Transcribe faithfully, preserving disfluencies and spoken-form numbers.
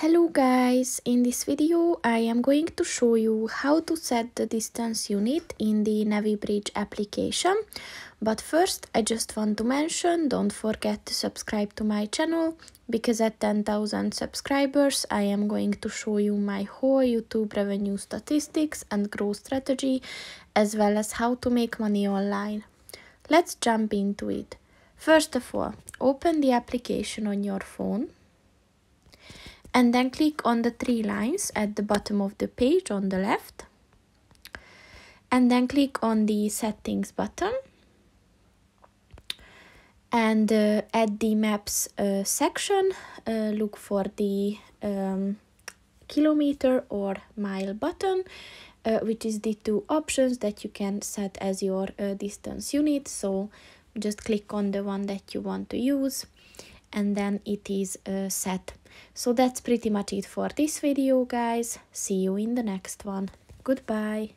Hello guys, in this video I am going to show you how to set the distance unit in the NaviBridge application. But first I just want to mention, don't forget to subscribe to my channel, because at ten thousand subscribers I am going to show you my whole YouTube revenue statistics and growth strategy, as well as how to make money online. Let's jump into it. First of all, open the application on your phone. And then click on the three lines at the bottom of the page on the left. And then click on the settings button. And uh, at the maps uh, section, uh, look for the um, kilometer or mile button, uh, which is the two options that you can set as your uh, distance unit. So just click on the one that you want to use. And then it is uh, set. So that's pretty much it for this video, guys. See you in the next one. Goodbye.